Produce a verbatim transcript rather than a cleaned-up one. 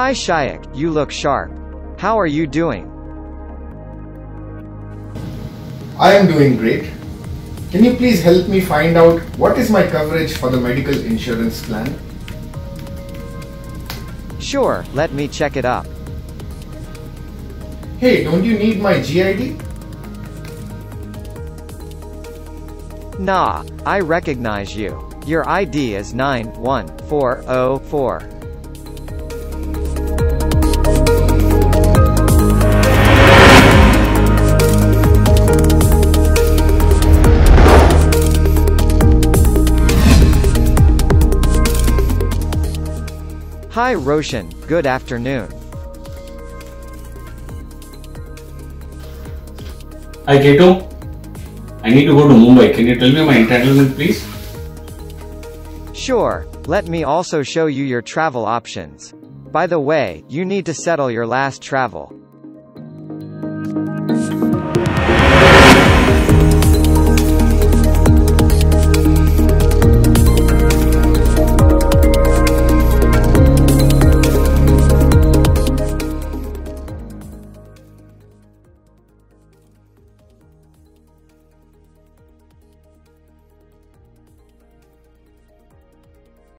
Hi Shayak, you look sharp. How are you doing? I am doing great. Can you please help me find out what is my coverage for the medical insurance plan? Sure, let me check it up. Hey, don't you need my G I D? Nah, I recognize you. Your I D is nine one four oh four. Hi Roshan, good afternoon. Hi K two, I need to go to Mumbai. Can you tell me my entitlement please? Sure, let me also show you your travel options. By the way, you need to settle your last travel.